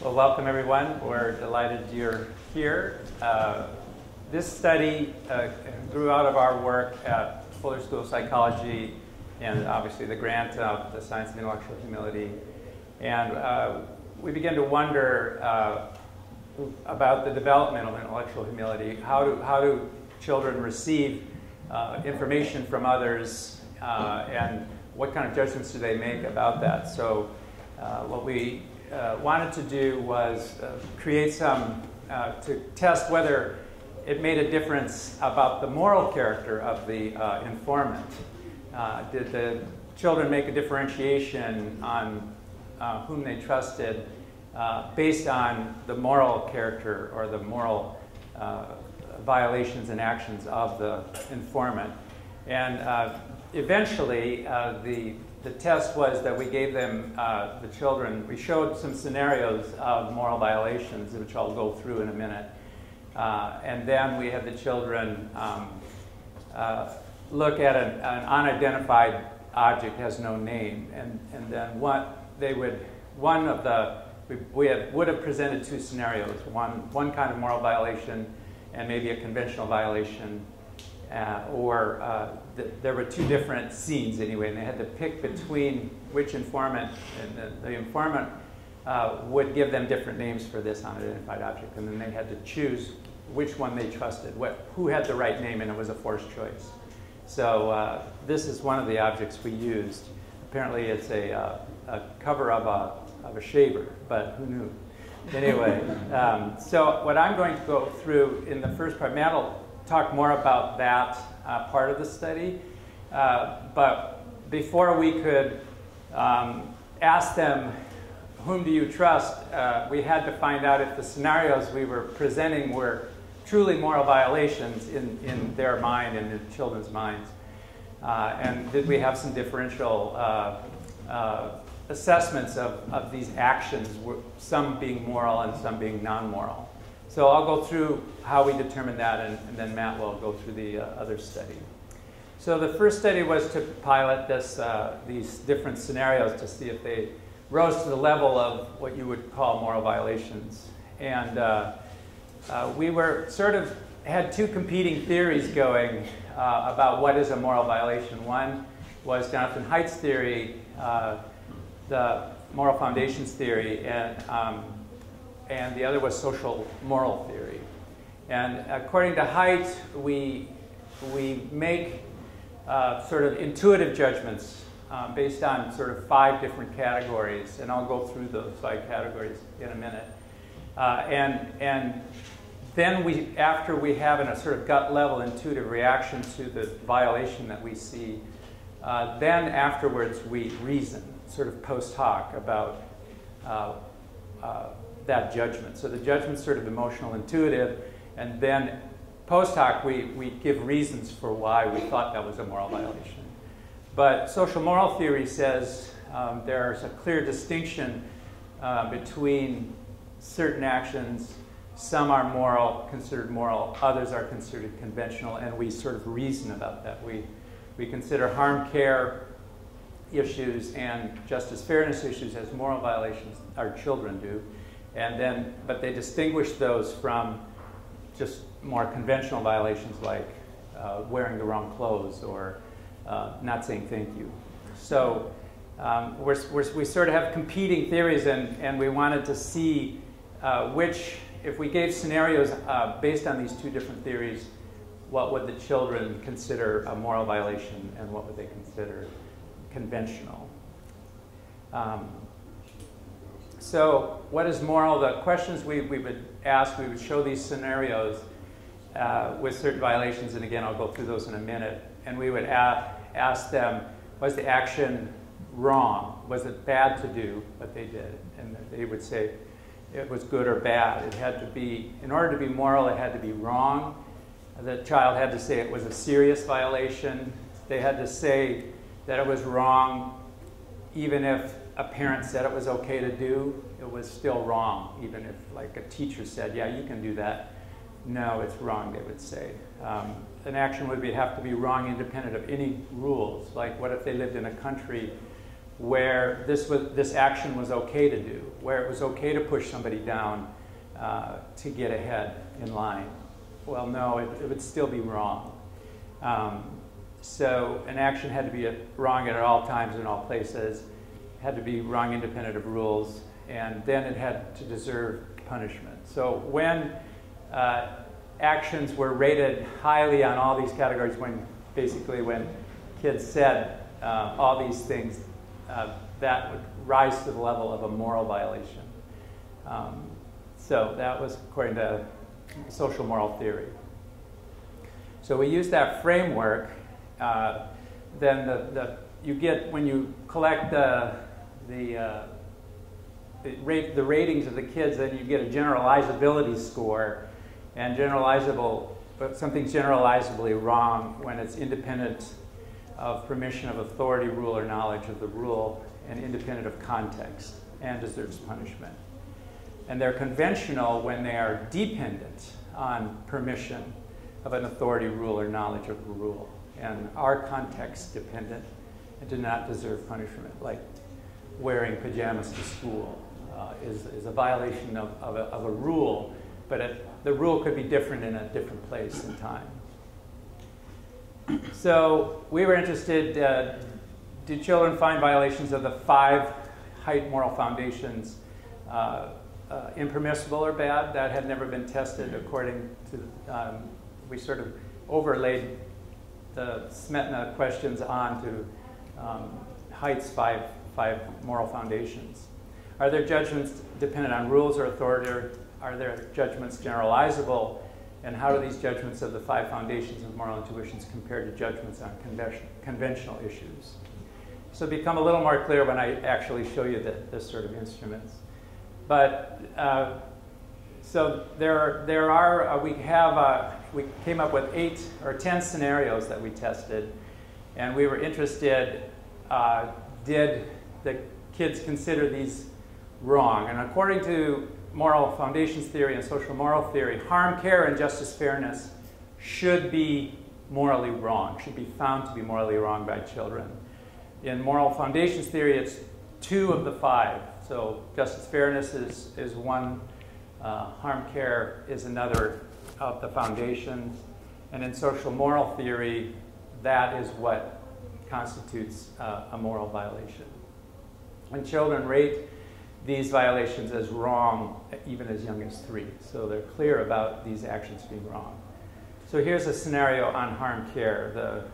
Well, welcome everyone. We're delighted you're here. This study grew out of our work at Fuller School of Psychology and obviously the grant of the Science of Intellectual Humility. And we began to wonder about the development of intellectual humility. How do children receive information from others and what kind of judgments do they make about that? So what we wanted to do was create some, to test whether it made a difference about the moral character of the informant. Did the children make a differentiation on whom they trusted based on the moral character or the moral violations and actions of the informant? And eventually, the test was that we gave them, the children, we showed some scenarios of moral violations, which I'll go through in a minute. And then we had the children look at an unidentified object that has no name. And then what they would, we would have presented two scenarios, one kind of moral violation and maybe a conventional violation. There were two different scenes anyway, and they had to pick between which informant, and the informant would give them different names for this unidentified object, and then they had to choose which one they trusted, who had the right name, and it was a forced choice. So this is one of the objects we used. Apparently it's a cover of a shaver, but who knew? Anyway, so what I'm going to go through in the first part, Matt will talk more about that part of the study. But before we could ask them, whom do you trust, we had to find out if the scenarios we were presenting were truly moral violations in their mind and in children's minds. And did we have some differential assessments of these actions, some being moral and some being non-moral. So I'll go through how we determined that, and then Matt will go through the other study. So the first study was to pilot these different scenarios to see if they rose to the level of what you would call moral violations. And we were had two competing theories going about what is a moral violation. One was Jonathan Haidt's theory, the moral foundations theory, and the other was social moral theory. And according to Haidt, we make sort of intuitive judgments based on sort of five different categories, and I'll go through those five categories in a minute. And then after we have a sort of gut level intuitive reaction to the violation that we see, then afterwards we reason, sort of post hoc, about that judgment. So the judgment's sort of emotional, intuitive, and then post hoc we give reasons for why we thought that was a moral violation. But social moral theory says there's a clear distinction between certain actions. Some are moral, considered moral, others are considered conventional, and we sort of reason about that. We consider harm, care issues and justice, fairness issues as moral violations, our children do. And then, but they distinguish those from just more conventional violations like wearing the wrong clothes or not saying thank you. So we sort of have competing theories, and we wanted to see which, if we gave scenarios based on these two different theories, what would the children consider a moral violation and what would they consider conventional? So what is moral? The questions we would ask, we would show these scenarios with certain violations, and again, I'll go through those in a minute, and we would ask them, was the action wrong? Was it bad to do what they did? And they would say it was good or bad. It had to be, in order to be moral, it had to be wrong. The child had to say it was a serious violation. They had to say that it was wrong even if a parent said it was okay to do, it was still wrong. Even if like a teacher said, yeah, you can do that, no, it's wrong, they would say. An action would have to be wrong independent of any rules. Like what if they lived in a country where this action was okay to do, where it was okay to push somebody down to get ahead in line. Well, no, it would still be wrong. So an action had to be wrong at all times in all places, it had to be wrong independent of rules, and then it had to deserve punishment. So when actions were rated highly on all these categories, when kids said all these things, that would rise to the level of a moral violation. So that was according to social moral theory. So we use that framework. Then you get, when you collect the ratings of the kids, then you get a generalizability score, and something's generalizably wrong when it's independent of permission of authority, rule, or knowledge of the rule, and independent of context, and deserves punishment. And they're conventional when they are dependent on permission of an authority, rule, or knowledge of the rule, and are context dependent and do not deserve punishment, like wearing pajamas to school is a violation of a rule, but the rule could be different in a different place and time. So we were interested, do children find violations of the 5 Haidt moral foundations impermissible or bad? That had never been tested according to, we sort of overlaid the Smetana questions onto Haidt's 5 moral foundations. Are their judgments dependent on rules or authority? Or are their judgments generalizable? And how do these judgments of the 5 foundations of moral intuitions compare to judgments on conventional issues? So become a little more clear when I actually show you this sort of instruments. But so we came up with 8 or 10 scenarios that we tested, and we were interested, did the kids consider these wrong? And according to moral foundations theory and social moral theory, harm, care, and justice, fairness should be morally wrong, should be found to be morally wrong by children. In moral foundations theory, it's 2 of the 5. So justice, fairness is one, harm, care is another of the foundations. And in social moral theory, that is what constitutes a moral violation. And children rate these violations as wrong even as young as 3. So they're clear about these actions being wrong. So here's a scenario on harm care.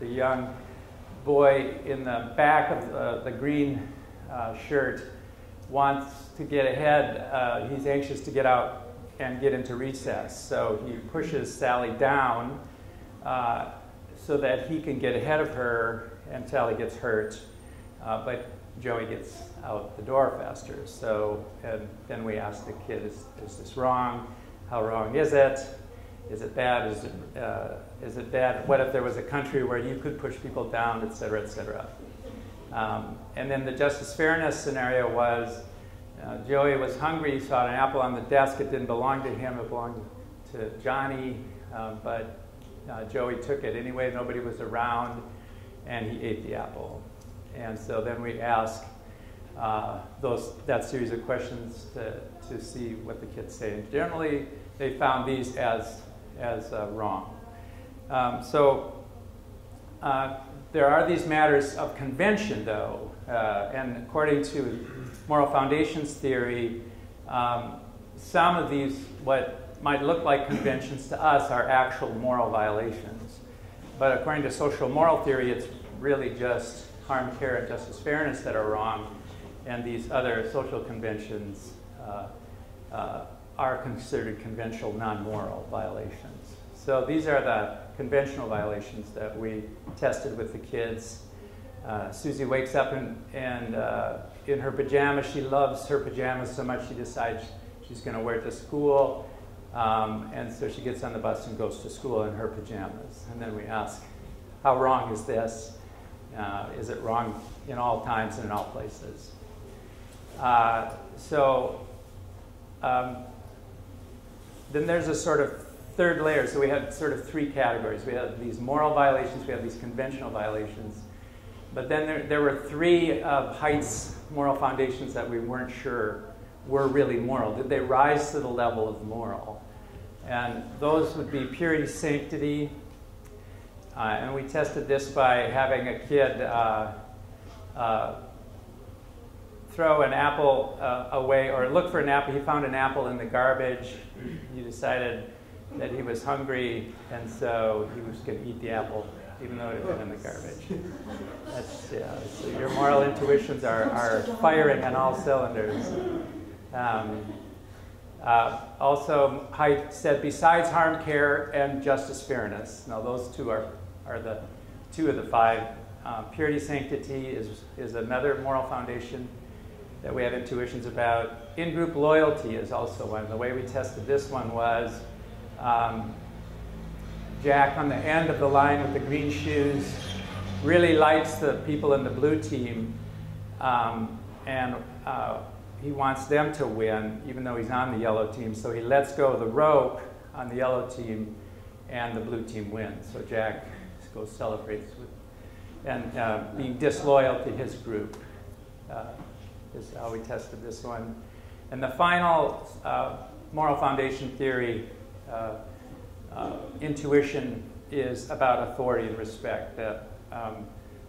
The young boy in the back of the green shirt wants to get ahead. He's anxious to get out and get into recess. So he pushes Sally down so that he can get ahead of her, and Sally gets hurt. But Joey gets out the door faster. So, and then we asked the kid, is this wrong? How wrong is it? Is it bad? Is it bad? What if there was a country where you could push people down, et cetera, et cetera? And then the justice fairness scenario was, Joey was hungry, he saw an apple on the desk. It didn't belong to him, it belonged to Johnny. But Joey took it anyway, nobody was around, and he ate the apple. And so then we ask that series of questions to see what the kids say. And generally, they found these as wrong. There are these matters of convention, though. And according to moral foundations theory, some of these, what might look like conventions to us, are actual moral violations. But according to social moral theory, it's really just harm, care, and justice, fairness that are wrong, and these other social conventions are considered conventional, non-moral violations. So these are the conventional violations that we tested with the kids. Susie wakes up and in her pajamas. She loves her pajamas so much she decides she's going to wear it to school, and so she gets on the bus and goes to school in her pajamas. And then we ask, how wrong is this? Is it wrong in all times and in all places? Then there's a sort of third layer. So we had sort of 3 categories. We had these moral violations, we had these conventional violations, But then there were three of Haidt's moral foundations that we weren't sure were really moral. Did they rise to the level of moral? And those would be purity, sanctity. And we tested this by having a kid throw an apple away, or look for an apple. He found an apple in the garbage. He decided that he was hungry, and so he was going to eat the apple, even though it had been in the garbage. That's, yeah, so your moral intuitions are firing on all cylinders. Also, Haidt said, besides harm, care, and justice, fairness. Now, those two are the two of the five. Purity, sanctity is another moral foundation that we have intuitions about. In-group loyalty is also one. The way we tested this one was Jack on the end of the line with the green shoes really likes the people in the blue team, and he wants them to win, even though he's on the yellow team. So he lets go of the rope on the yellow team, and the blue team wins. So Jack goes celebrates with, and being disloyal to his group is how we tested this one. And the final moral foundation theory intuition is about authority and respect, that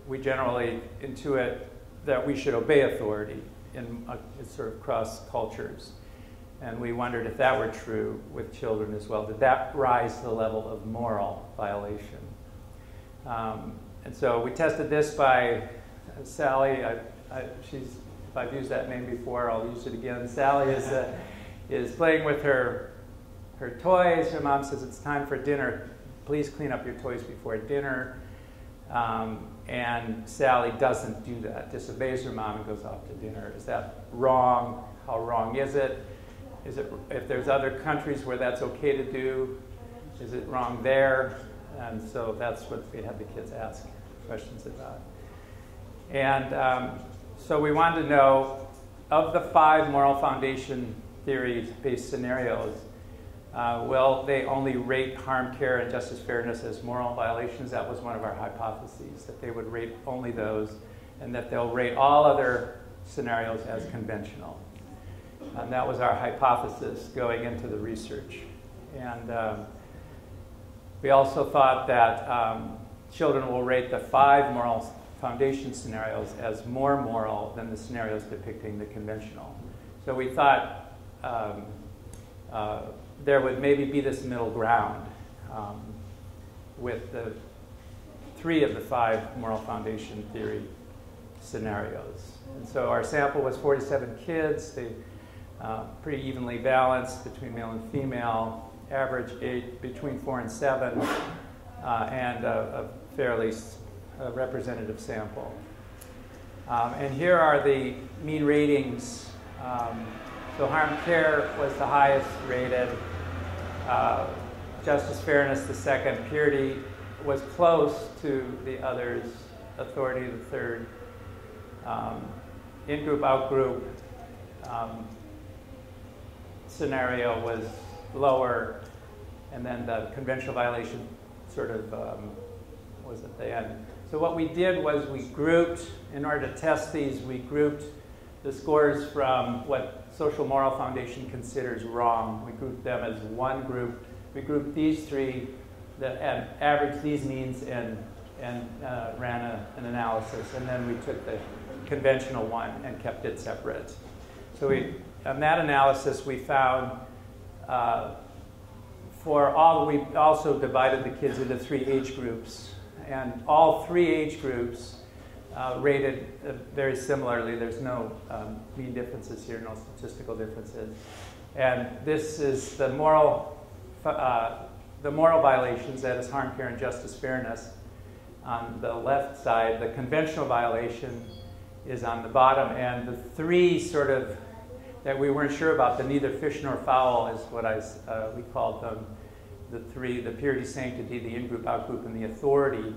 we generally intuit that we should obey authority in sort of cross cultures. And we wondered if that were true with children as well. Did that rise to the level of moral violation? And so we tested this by Sally. If I've used that name before, I'll use it again. Sally is playing with her toys. Her mom says, it's time for dinner. Please clean up your toys before dinner. And Sally doesn't do that, disobeys her mom and goes off to dinner. Is that wrong? How wrong is it? If there's other countries where that's okay to do, is it wrong there? And so that's what we had the kids ask questions about. And so we wanted to know, of the five moral foundation theory-based scenarios, will they only rate harm, care, and justice, fairness as moral violations? That was one of our hypotheses, that they would rate only those, and that they'll rate all other scenarios as conventional. And that was our hypothesis going into the research. And we also thought that children will rate the five moral foundation scenarios as more moral than the scenarios depicting the conventional. So we thought there would maybe be this middle ground with the three of the five moral foundation theory scenarios. And so our sample was 47 kids. They pretty evenly balanced between male and female, average age between 4 and 7, and a fairly representative sample. And here are the mean ratings. So harm, care was the highest rated. Justice, fairness the second. Purity was close to the others. Authority the third. In-group, out-group scenario was lower. And then the conventional violation sort of was at the end. So what we did was we grouped, in order to test these, we grouped the scores from what Social Moral Foundation considers wrong. We grouped them as one group. We grouped these three, and averaged these means, and ran an analysis. And then we took the conventional one and kept it separate. So on that analysis, we found we also divided the kids into three age groups. And all three age groups rated very similarly. There's no mean differences here, no statistical differences. And this is the moral violations, that is harm, care, and justice, fairness, on the left side. The conventional violation is on the bottom. And the three sort of that we weren't sure about, the neither fish nor fowl is what we called them, the three, the purity, sanctity, the in-group, out-group, and the authority.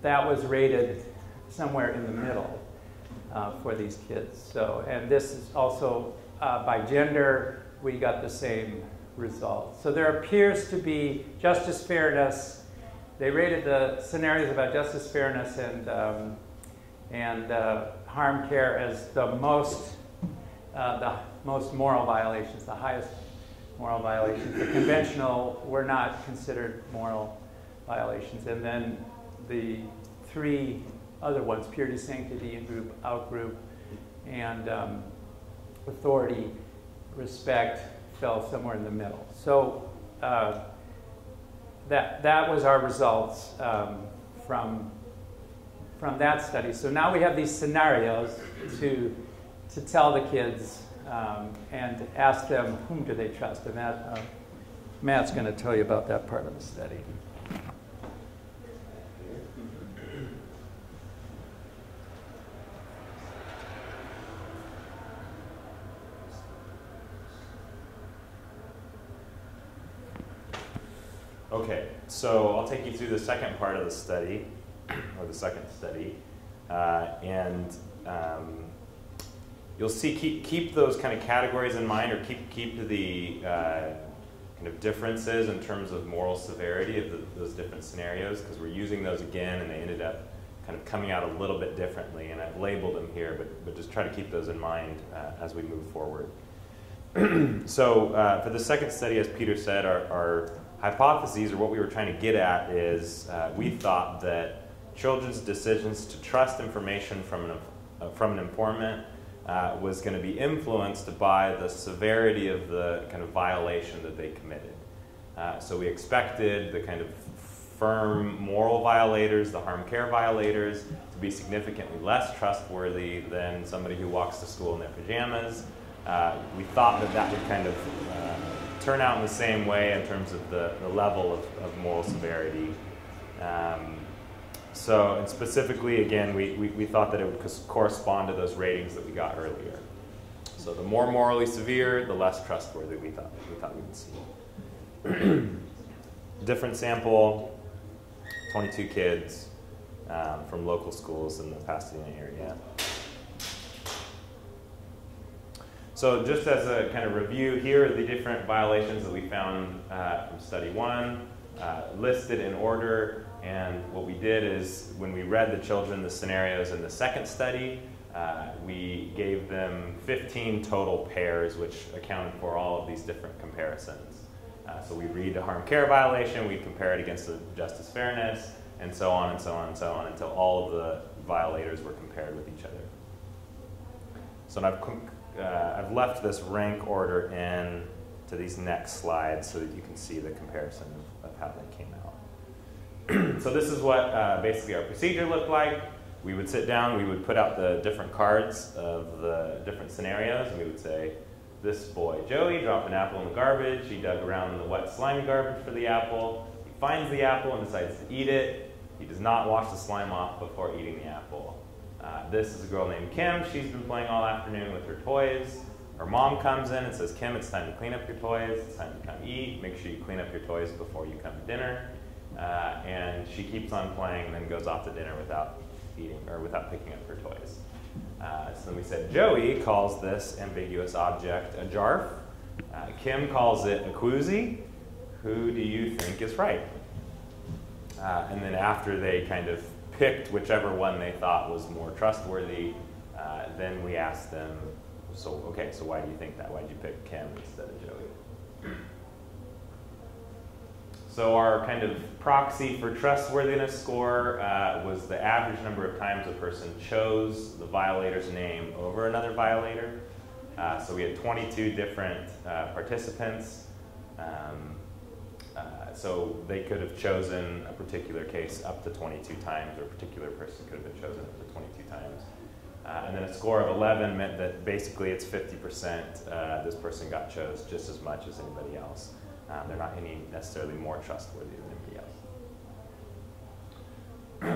That was rated somewhere in the middle for these kids. So, and this is also by gender, we got the same result. So there appears to be justice, fairness they rated the scenarios about justice, fairness, and harm care as the most moral violations, the highest moral violations. The conventional were not considered moral violations. And then the three other ones, purity, sanctity, in-group, out-group, and authority, respect, fell somewhere in the middle. So that was our results from that study. So now we have these scenarios to tell the kids and ask them whom do they trust. And that, Matt's going to tell you about that part of the study. Okay, so I'll take you through the second part of the study, or the second study, and you'll see keep those kind of categories in mind, or keep the kind of differences in terms of moral severity of those different scenarios, because we're using those again, and they ended up kind of coming out a little bit differently, and I've labeled them here, but just try to keep those in mind as we move forward. So for the second study, as Peter said, our hypotheses, or what we were trying to get at, is we thought that children's decisions to trust information from an informant was going to be influenced by the severity of the kind of violation that they committed. So we expected the kind of firm moral violators, the harm care violators, to be significantly less trustworthy than somebody who walks to school in their pajamas. We thought that would kind of turn out in the same way in terms of the level of moral severity. So, and specifically, again, we thought that it would correspond to those ratings that we got earlier. So the more morally severe, the less trustworthy we thought we would see. Different sample, 22 kids from local schools in the Pasadena area. So just as a kind of review, here are the different violations that we found from study one, listed in order. And what we did is, when we read the children the scenarios in the second study, we gave them 15 total pairs, which accounted for all of these different comparisons. So we read a harm care violation, we compare it against the justice fairness, and so on and so on and so on, until all of the violators were compared with each other. So now I've left this rank order in to these next slides so that you can see the comparison of how they came out. So this is what basically our procedure looked like. We would sit down, we would put out the different cards of the different scenarios, and we would say, this boy, Joey, dropped an apple in the garbage. He dug around in the wet, slimy garbage for the apple. He finds the apple and decides to eat it. He does not wash the slime off before eating the apple. This is a girl named Kim. She's been playing all afternoon with her toys. Her mom comes in and says, Kim, it's time to clean up your toys. It's time to come eat. Make sure you clean up your toys before you come to dinner. And she keeps on playing and then goes off to dinner without eating, or without picking up her toys. So then we said, Joey calls this ambiguous object a jarf. Kim calls it a koozie. Who do you think is right? And then after they kind of picked whichever one they thought was more trustworthy, then we asked them, so, okay, so why do you think that? Why did you pick Kim instead of Joey? So our kind of proxy for trustworthiness score was the average number of times a person chose the violator's name over another violator. So we had 22 different participants. So they could have chosen a particular case up to 22 times, or a particular person could have been chosen up to 22 times. And then a score of 11 meant that basically it's 50% this person got chose just as much as anybody else. They're not any necessarily more trustworthy than anybody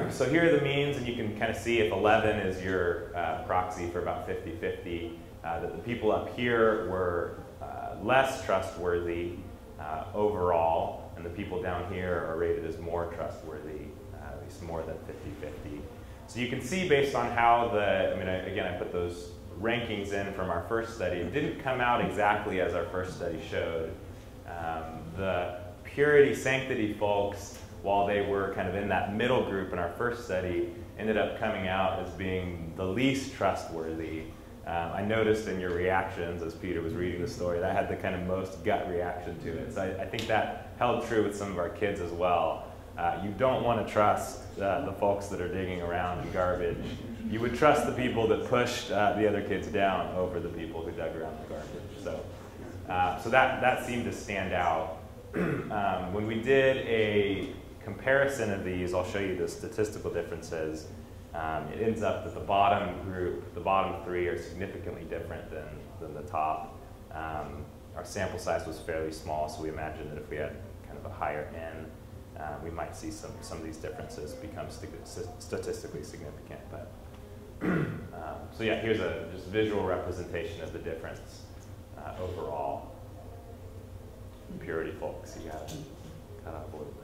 else. So here are the means, and you can kind of see if 11 is your proxy for about 50-50, that the people up here were less trustworthy overall. And the people down here are rated as more trustworthy, at least more than 50-50. So you can see based on how the, I put those rankings in from our first study. It didn't come out exactly as our first study showed. The purity, sanctity folks while they were kind of in that middle group in our first study, ended up coming out as being the least trustworthy. I noticed in your reactions as Peter was reading the story that I had the kind of most gut reaction to it. So I think that held true with some of our kids as well. You don't want to trust the folks that are digging around in garbage. You would trust the people that pushed the other kids down over the people who dug around the garbage. So, so that seemed to stand out. When we did a comparison of these, I'll show you the statistical differences. It ends up that the bottom group, the bottom three, are significantly different than the top. Our sample size was fairly small, so we imagined that if we had kind of a higher N, we might see some of these differences become statistically significant. But so yeah, here's a just visual representation of the difference overall. Purity, folks, you got to cut off a little bit.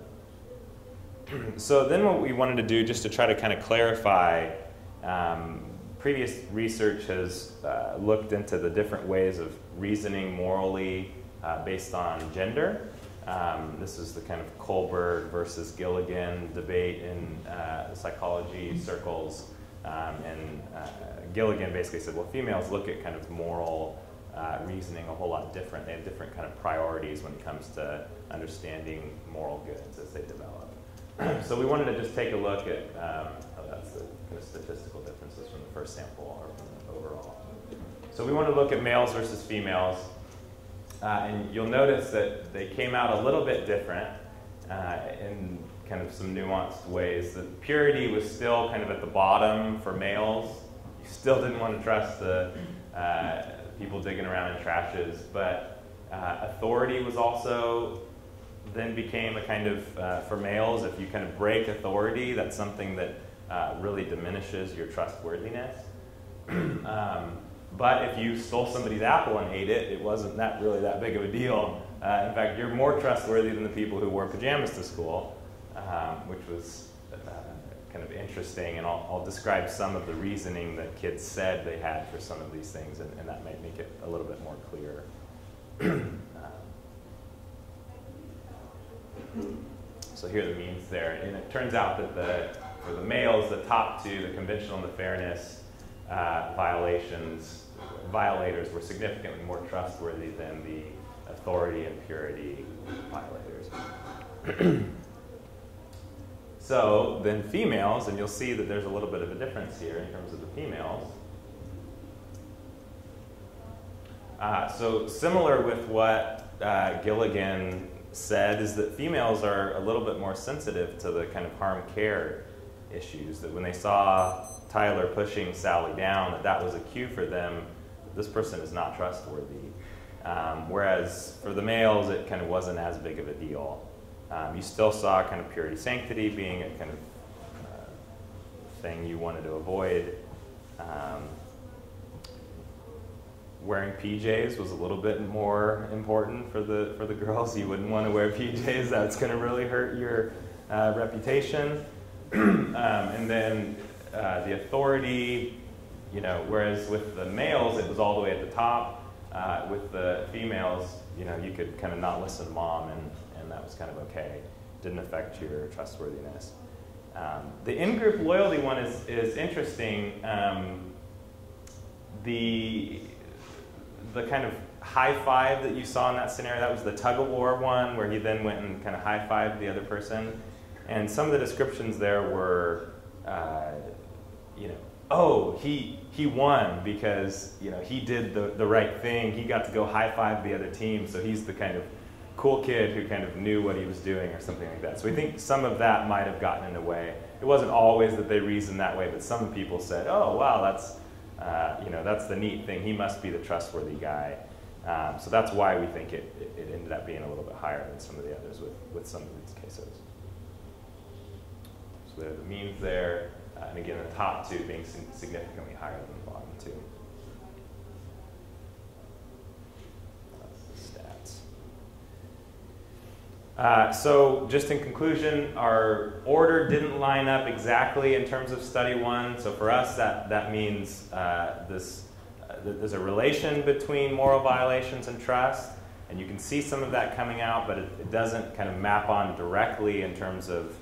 So then what we wanted to do, just to try to kind of clarify, previous research has looked into the different ways of reasoning morally based on gender. This is the kind of Kohlberg versus Gilligan debate in psychology circles. And Gilligan basically said, well, females look at kind of moral reasoning a whole lot different. They have different kind of priorities when it comes to understanding moral goods as they develop. So we wanted to just take a look at that's the kind of statistical differences from the first sample or from the overall. So we want to look at males versus females. And you'll notice that they came out a little bit different in kind of some nuanced ways. The purity was still kind of at the bottom for males. You still didn't want to trust the people digging around in trashes, but authority was also then became a kind of, for males, if you kind of break authority, that's something that really diminishes your trustworthiness. But if you stole somebody's apple and ate it, it wasn't that really that big of a deal. In fact, you're more trustworthy than the people who wore pajamas to school, which was kind of interesting. And I'll describe some of the reasoning that kids said they had for some of these things, and that might make it a little bit more clear. So here are the means there. And it turns out that for the males, the top two, the conventional and the fairness, violators were significantly more trustworthy than the authority and purity violators. So then females, and you'll see that there's a little bit of a difference here in terms of the females. So similar with what Gilligan said is that females are a little bit more sensitive to the kind of harm care issues, that when they saw Tyler pushing Sally down, that was a cue for them, this person is not trustworthy. Whereas for the males, it kind of wasn't as big of a deal. You still saw kind of purity sanctity being a kind of thing you wanted to avoid. Wearing PJs was a little bit more important for the girls. You wouldn't want to wear PJs. That's going to really hurt your reputation. And then the authority, you know, whereas with the males, it was all the way at the top. With the females, you know, you could kind of not listen to mom, and that was kind of okay. Didn't affect your trustworthiness. The in-group loyalty one is interesting. The kind of high five that you saw in that scenario, that was the tug-of-war one, where he then went and kind of high-fived the other person. And some of the descriptions there were, you know, oh, he won because, you know, he did the right thing. He got to go high-five the other team, so he's the kind of cool kid who kind of knew what he was doing or something like that. So we think some of that might have gotten in the way. It wasn't always that they reasoned that way, but some people said, oh, wow, that's, you know, that's the neat thing. He must be the trustworthy guy. So that's why we think it ended up being a little bit higher than some of the others with some of these cases. So there are the means there. And again, the top two being significantly higher than the bottom two. That's the stats. So just in conclusion, our order didn't line up exactly in terms of study one. So for us, that means there's a relation between moral violations and trust. And you can see some of that coming out, but it doesn't kind of map on directly in terms of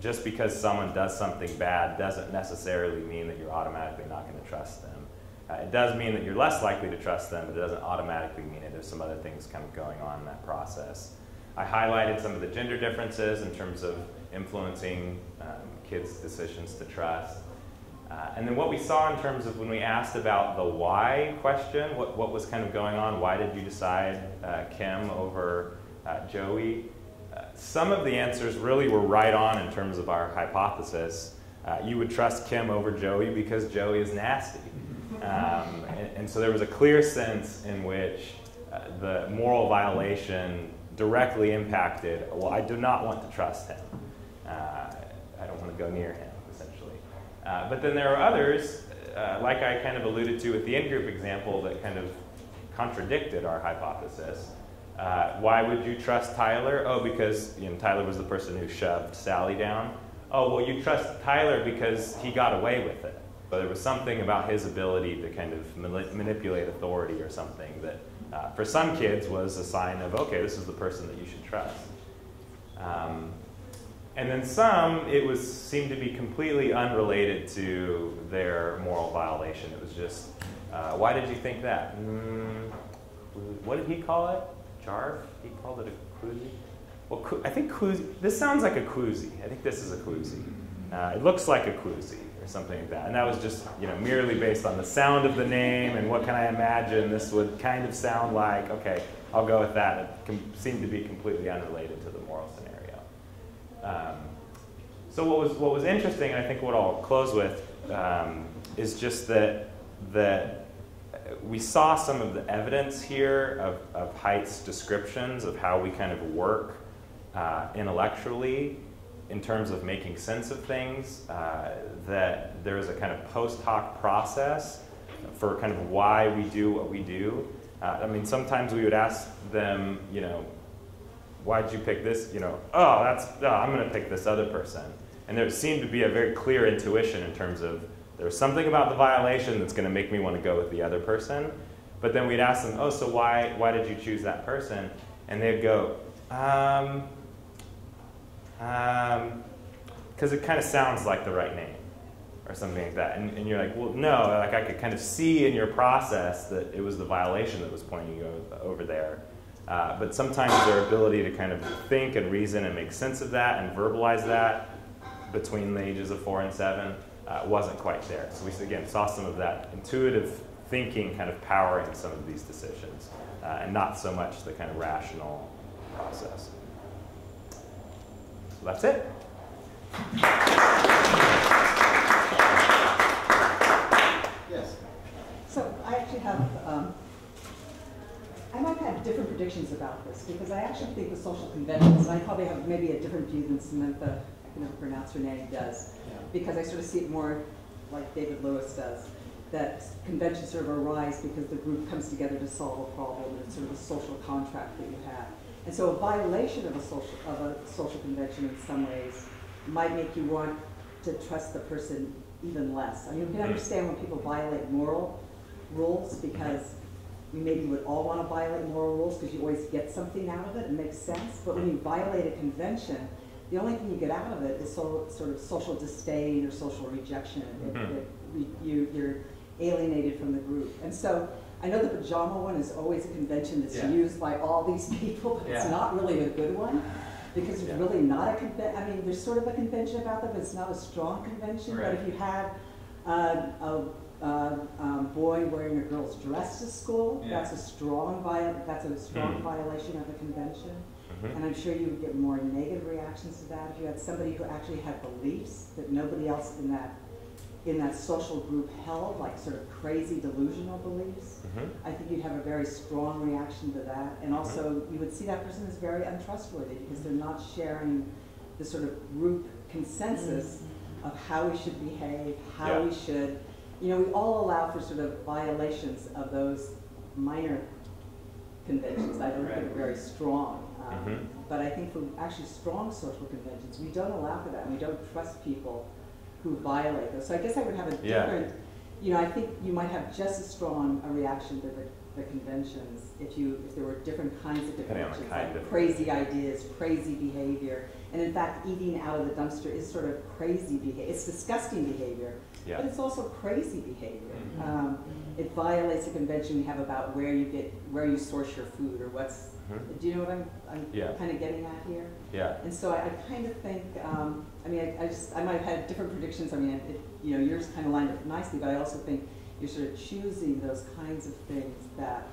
just because someone does something bad doesn't necessarily mean that you're automatically not going to trust them. It does mean that you're less likely to trust them, but it doesn't automatically mean it. There's some other things kind of going on in that process. I highlighted some of the gender differences in terms of influencing kids' decisions to trust. And then what we saw in terms of when we asked about the why question, what was kind of going on, why did you decide Kim over Joey? Some of the answers really were right on in terms of our hypothesis. You would trust Kim over Joey because Joey is nasty. And so there was a clear sense in which the moral violation directly impacted, well, I do not want to trust him. I don't want to go near him, essentially. But then there are others, like I kind of alluded to with the in-group example, that kind of contradicted our hypothesis. Why would you trust Tyler? Oh, because Tyler was the person who shoved Sally down. Oh, well, you trust Tyler because he got away with it. But there was something about his ability to kind of manipulate authority or something that, for some kids, was a sign of, okay, this is the person that you should trust. And then some, it seemed to be completely unrelated to their moral violation. It was just, why did you think that? What did he call it? Jarf? He called it a koozie? Well, I think koozie, this sounds like a koozie. I think this is a koozie. It looks like a koozie. Something like that. And that was just merely based on the sound of the name and what can I imagine this would kind of sound like. Okay, I'll go with that. It seemed to be completely unrelated to the moral scenario. So what was interesting, and I think what I'll close with, is just that we saw some of the evidence here of Haidt's descriptions of how we kind of work intellectually in terms of making sense of things, that there is a kind of post hoc process for kind of why we do what we do. I mean, sometimes we would ask them, why'd you pick this? Oh, I'm gonna pick this other person. And there seemed to be a very clear intuition in terms of there's something about the violation that's gonna make me wanna go with the other person. But then we'd ask them, oh, so why did you choose that person? And they'd go, because it kind of sounds like the right name or something like that. And you're like, well, no, like I could kind of see in your process that it was the violation that was pointing you over there. But sometimes their ability to kind of think and reason and make sense of that and verbalize that between the ages of 4 and 7 wasn't quite there. So we, again, saw some of that intuitive thinking kind of powering some of these decisions and not so much the kind of rational process. So that's it. Yes. So I actually have, I might have different predictions about this because I actually think the social conventions, and I probably have maybe a different view than Samantha, I can never pronounce her name, does, because I sort of see it more like David Lewis does, that conventions sort of arise because the group comes together to solve a problem, and it's sort of a social contract that you have. And so a violation of a social convention in some ways might make you want to trust the person even less. I mean, you can understand when people violate moral rules because you maybe would all want to violate moral rules because you always get something out of it, it makes sense. But when you violate a convention, the only thing you get out of it is sort of social disdain or social rejection. You're alienated from the group. And so, I know the pajama one is always a convention that's used by all these people, but it's not really a good one because it's really not a convention. I mean, there's sort of a convention about them, but it's not a strong convention. Right. But if you have a boy wearing a girl's dress to school, that's a strong violation of the convention. And I'm sure you would get more negative reactions to that if you had somebody who actually had beliefs that nobody else in that social group held, like sort of crazy delusional beliefs. I think you'd have a very strong reaction to that. And also you would see that person as very untrustworthy because they're not sharing the sort of group consensus of how we should behave, how we should, we all allow for sort of violations of those minor conventions. I don't think very strong. But I think for actually strong social conventions, we don't allow for that. And we don't trust people who violate those. So I guess I would have a different, I think you might have just as strong a reaction to the the conventions, if there were different kinds of conventions, like crazy ideas, crazy behavior, and in fact, eating out of the dumpster is sort of crazy behavior. It's disgusting behavior, but it's also crazy behavior. Mm-hmm. It violates a convention we have about where you source your food or what's. Mm-hmm. Do you know what I'm kind of getting at here? Yeah. And so I kind of think, I might have had different predictions. I mean, yours kind of lined up nicely, but I also think you're sort of choosing those kinds of things that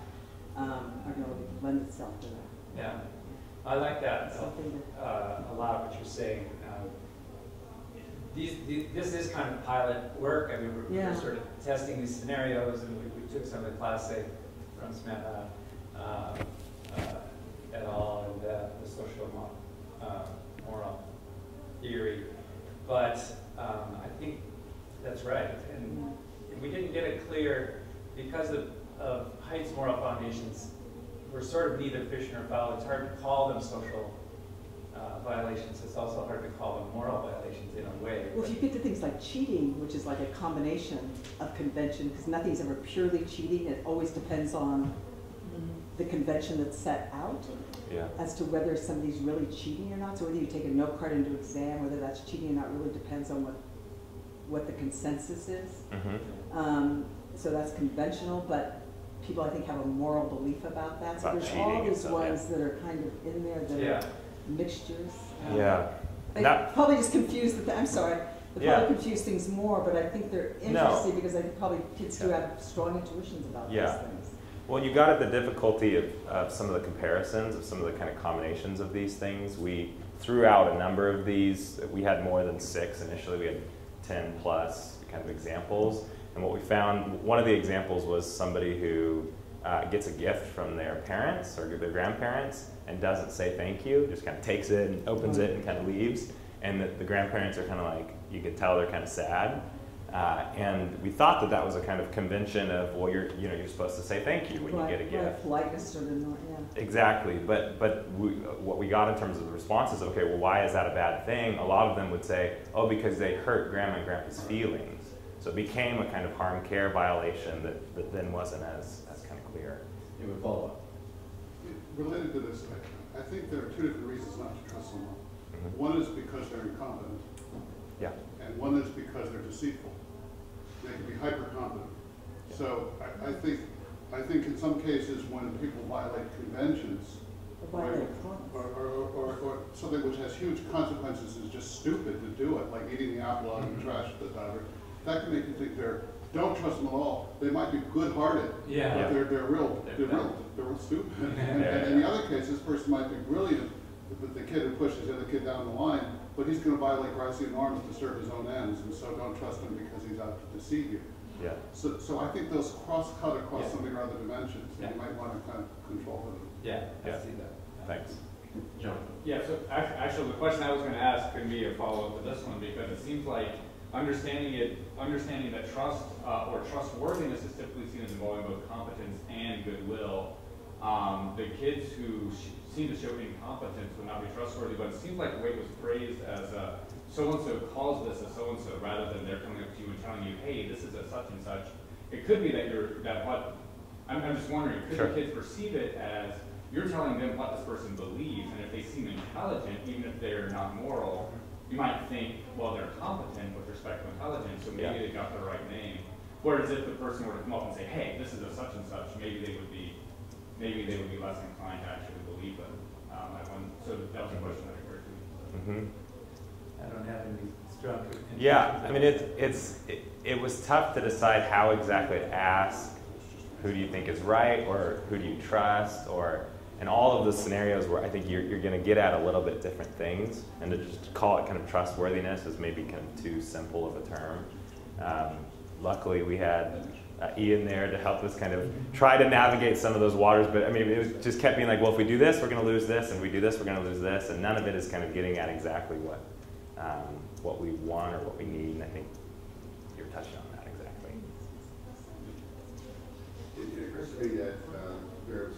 are going to lend itself to that. Yeah, I like that a lot of what you're saying. This is kind of pilot work. I mean, we're sort of testing these scenarios, and we took some of the class, say, from Smetana et al. And the social moral theory. But I think that's right. And we didn't get it clear because of Haidt's moral foundations were sort of neither fish nor fowl. It's hard to call them social violations. It's also hard to call them moral violations in a way. Well, if you get to things like cheating, which is like a combination of convention, because nothing's ever purely cheating. It always depends on the convention that's set out as to whether somebody's really cheating or not. So whether you take a note card into exam, whether that's cheating or not, really depends on what the consensus is. Mm-hmm. So that's conventional, but people, I think, have a moral belief about that. So there's all these ones that are kind of in there that are mixtures. They probably just confuse the. I'm sorry. They probably confuse things more, but I think they're interesting because I think probably kids do have strong intuitions about these things. Well, you got at the difficulty of some of the comparisons, of some of the kind of combinations of these things. We threw out a number of these. We had more than 6 initially. We had 10 plus kind of examples. And what we found, one of the examples was somebody who gets a gift from their parents or their grandparents and doesn't say thank you, just kind of takes it and opens it and kind of leaves. And the grandparents are kind of like, you could tell they're kind of sad. And we thought that that was a kind of convention of, well, you're supposed to say thank you when you get a gift. Politeness or not, Exactly. But what we got in terms of the responses, okay, well, why is that a bad thing? A lot of them would say, oh, because they hurt grandma and grandpa's feelings. So it became a kind of harm care violation that then wasn't as kind of clear. It would follow up. Related to this, I think there are 2 different reasons not to trust someone. Mm-hmm. One is because they're incompetent. Yeah. And one is because they're deceitful. They can be hyper-competent. Yeah. So I think in some cases when people violate conventions, or something which has huge consequences is just stupid to do it, like eating the apple out of the trash at the diver, that can make you think don't trust them at all. They might be good-hearted, but they're real stupid. And in the other case, this person might be brilliant, but the kid who pushes the other kid down the line, but he's going to violate rights and norms to serve his own ends, and so don't trust him because he's out to deceive you. Yeah. So I think those cross-cut across so many other dimensions, and you might want to kind of control them. Yeah, I see that. Thanks. John. Yeah, so actually the question I was going to ask could be a follow-up to this one, because it seems like understanding that trust or trustworthiness is typically seen as involving both competence and goodwill. The kids who seem to show incompetence would not be trustworthy, but it seems like the way it was phrased as so-and-so calls this a so-and-so, rather than they're coming up to you and telling you, hey, this is a such and such. It could be that I'm just wondering, could the kids perceive it as you're telling them what this person believes, and if they seem intelligent, even if they're not moral, you might think, well, they're competent with respect to intelligence, so maybe they got the right name. Whereas if the person were to come up and say, hey, this is a such and such, maybe they would be less inclined to actually believe them. So that was a question that occurred to me. I don't have any structure. I mean, it was tough to decide how exactly to ask, who do you think is right, or who do you trust, and all of the scenarios where I think you're going to get at a little bit different things, and to just call it kind of trustworthiness is maybe kind of too simple of a term. Luckily, we had Ian there to help us kind of try to navigate some of those waters, but I mean, it was just kept being like, well, if we do this, we're going to lose this, and if we do this, we're going to lose this, and none of it is kind of getting at exactly what we want or what we need, and I think you're touching on that exactly. It occurs to me that there's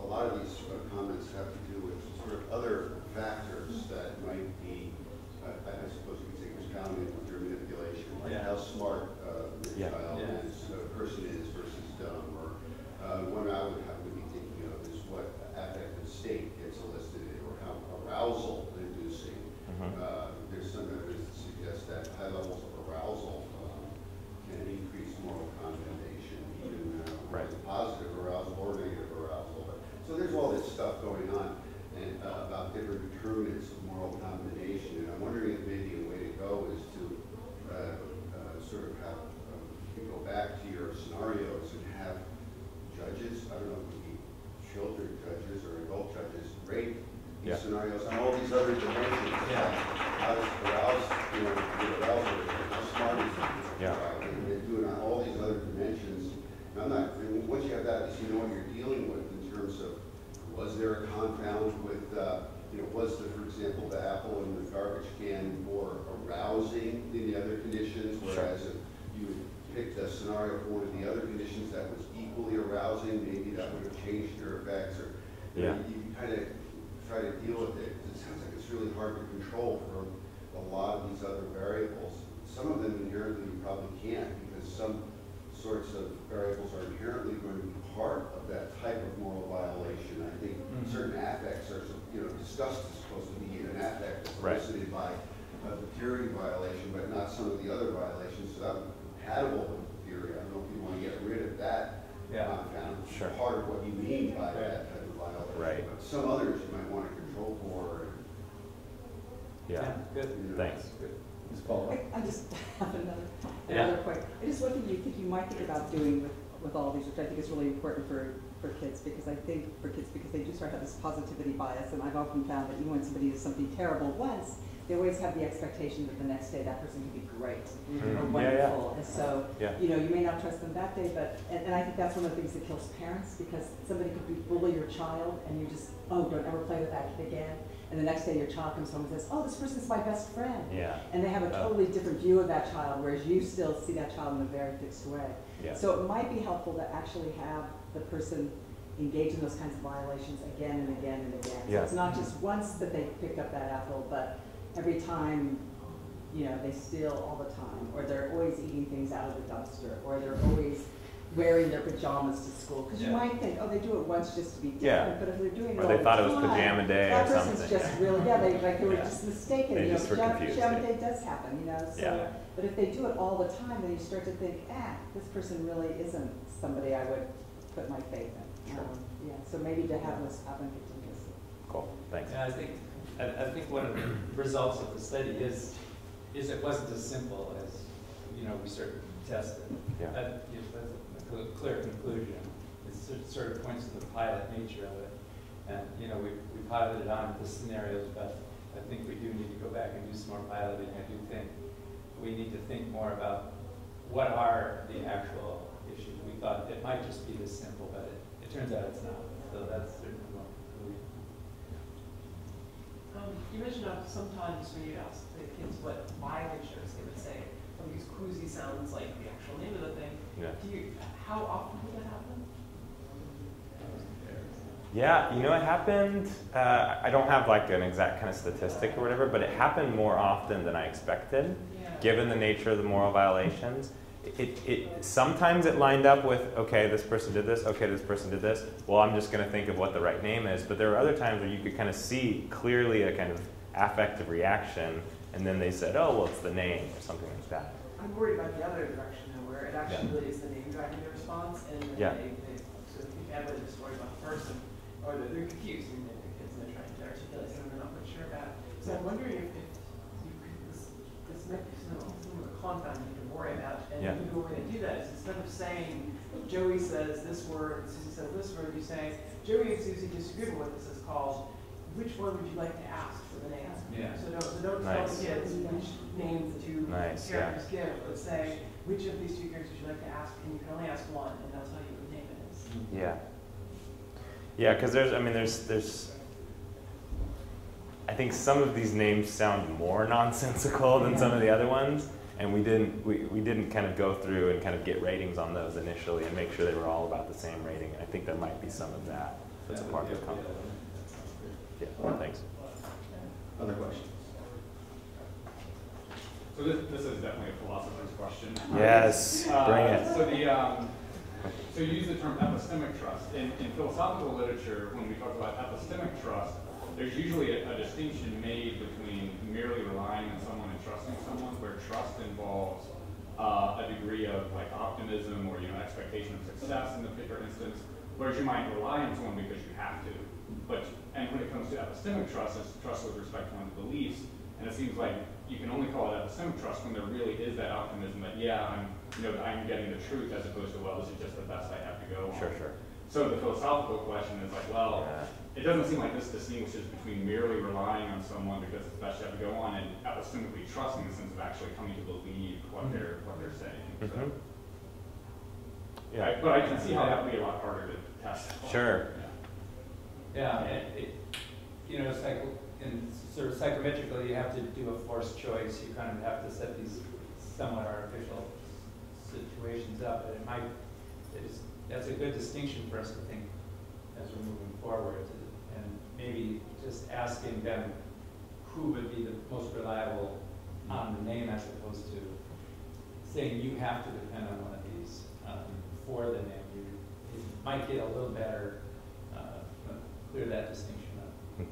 a lot of these comments have to do with sort of other factors that might be, I suppose you could say, compounded with your manipulation, like how smart the child is, person is versus dumb, or when I that was equally arousing, maybe that would have changed your effects, or yeah. you kind of try to deal with it. It sounds like it's really hard to control for a lot of these other variables. Some of them inherently you probably can't, because some sorts of variables are inherently going to be part of that type of moral violation. I think mm-hmm. certain affects are, you know, disgust is supposed to be an affect that's elicited right. by the purity violation, but not some of the other violations. So I'm compatible with the theory. I don't know if you want to get rid of that compound. It's sure. part of what you mean by that type of violation. Right. But some others you might want to control for. Yeah. Good. You know, thanks. Good. I just have another point. I just wonder what you think you might think about doing with all of these, which I think is really important for kids, because I think for kids, because they do start to have this positivity bias, and I've often found that even when somebody does something terrible once, they always have the expectation that the next day that person could be great mm-hmm. or wonderful. Yeah, yeah. And so, you know, you may not trust them that day, but, and I think that's one of the things that kills parents, because somebody could bully your child, and you just, oh, don't ever play with that kid again. And the next day your child comes home and says, oh, this person's my best friend. Yeah. And they have a totally different view of that child, whereas you still see that child in a very fixed way. Yeah. So it might be helpful to actually have the person engage in those kinds of violations again and again and again. Yeah. So it's not just once that they picked up that apple, but every time, you know, they steal all the time, or they're always eating things out of the dumpster, or they're always wearing their pajamas to school, because you might think, oh, they do it once just to be different, but if they're doing it all the time, or they thought it was pajama day or something. That person's just really, they were just mistaken. They just were confused. Pajama day does happen, you know. So, but if they do it all the time, then you start to think, this person really isn't somebody I would put my faith in. Sure. So maybe to have this happen continuously. Cool. Thanks. Yeah, I think one of the results of the study is it wasn't as simple as we certainly tested. Yeah. Clear conclusion. It sort of points to the pilot nature of it. And we piloted on the scenarios, but I think we do need to go back and do some more piloting. I do think we need to think more about what are the actual issues. We thought it might just be this simple, but it turns out it's not. So that's certainly one conclusion. You mentioned sometimes when you ask the kids what biologers they would say, because koozie sounds like the actual name of the thing. Yeah. How often did that happen? Yeah, it happened, I don't have like an exact kind of statistic or whatever, but it happened more often than I expected, given the nature of the moral violations. Sometimes it lined up with, okay, this person did this, okay, this person did this, well, I'm just going to think of what the right name is. But there were other times where you could kind of see clearly a kind of affective reaction, and then they said, oh, well, it's the name or something like that. I'm worried about the other direction, where it actually really is the name driving the response, and then they sort of think everybody's just worried about the person, or they're confused, and they're kids, and they're trying to articulate something they're not quite sure about. So I'm wondering if this mechanism is sort of a confound you need to worry about, and the new way to do that is instead of saying, Joey says this word, Susie says this word, you say, Joey and Susie disagree with what this is called, which one would you like to ask for the name? Yeah. So don't tell the kids which names the two characters give, but say, which of these two characters you like to ask, and you can only ask one, and that's how you would name it is. Yeah. Yeah, because there's, I think some of these names sound more nonsensical than some of the other ones, and we didn't kind of go through and kind of get ratings on those initially and make sure they were all about the same rating, and I think there might be some of that that's a part of the company. Yeah, thanks. Other questions? So this is definitely a philosopher's question. Yes, bring it. So you use the term epistemic trust. In philosophical literature, when we talk about epistemic trust, there's usually a distinction made between merely relying on someone and trusting someone, where trust involves a degree of like optimism or expectation of success in the particular instance, whereas you might rely on someone because you have to. And when it comes to epistemic trust, it's trust with respect to one's beliefs, and it seems like you can only call it epistemic trust when there really is that optimism that I'm getting the truth, as opposed to, well, this is just the best I have to go on. Sure, sure. So the philosophical question is like, well, it doesn't seem like this distinguishes between merely relying on someone because it's the best you have to go on and epistemically trusting in the sense of actually coming to believe what they're saying. Mm-hmm. So. Yeah, but I can see how that would be a lot harder to test. Sure. Yeah, and psychometrically, you have to do a forced choice. You kind of have to set these somewhat artificial situations up, and it might That's a good distinction for us to think as we're moving forward, and maybe just asking them who would be the most reliable on the name as opposed to saying you have to depend on one of these for the name. You might get a little better, clear that distinction up,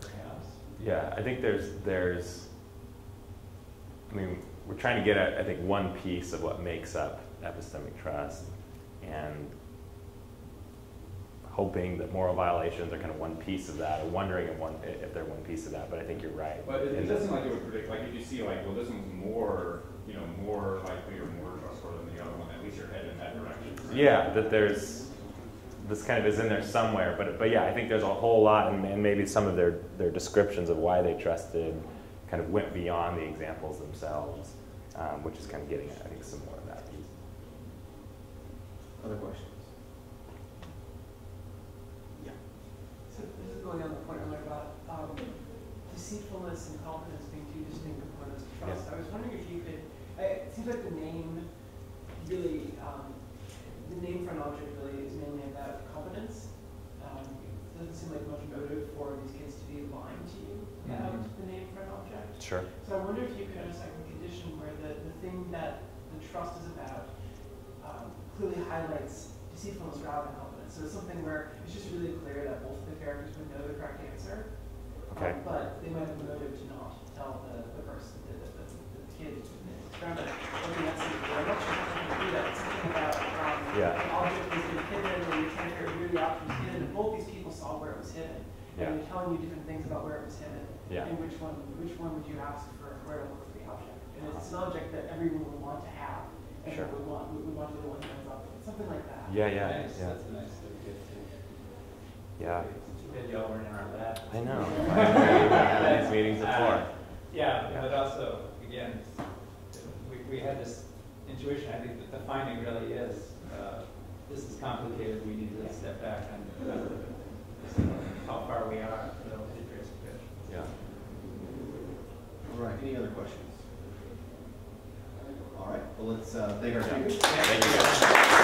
perhaps. Yeah, I think there's, I mean, we're trying to get at, I think, one piece of what makes up epistemic trust, and hoping that moral violations are kind of one piece of that, or wondering if they're one piece of that, but I think you're right. But it doesn't like it would predict, like if you see like, well, this one's more, you know, more likely or more trustworthy than the other one, at least you're headed in that direction. Right? Yeah, that there's, this kind of is in there somewhere, but yeah, I think there's a whole lot, and maybe some of their descriptions of why they trusted kind of went beyond the examples themselves, which is kind of getting, I think, some more of that piece. Other questions? Yeah. So this is going on the point earlier about deceitfulness and confidence being two distinct components of trust. Yeah. I was wondering if you could, it seems like the name really, the name for an object really is mainly about confidence. It doesn't seem like much motive for these kids to be lying to you about the name for an object. Sure. So I wonder if you could understand a condition where the thing that the trust is about clearly highlights deceitfulness rather than confidence. So it's something where it's just really clear that both of the characters would know the correct answer, but they might have a motive to not tell the person, the kid in the experiment, what the answer is. Very much to do that. It's something about an object that's been hidden, and you're trying to figure where the object was hidden, and both these people saw where it was hidden, and they're telling you different things about where it was hidden, and which one would you ask for, where to look for the object. And it's an object that everyone would want to have. Sure. We want to do one hands up, something like that. Yeah. Nice. Yeah. That's a nice thing to get to. Yeah. Too bad y'all weren't in our lab. I know. I've had these meetings before. Yeah, but also, again, we had this intuition. I think that the finding really is this is complicated. We need to step back and how far we are. Yeah. All right. Any other questions? All right, well, let's thank our speakers. Thank you.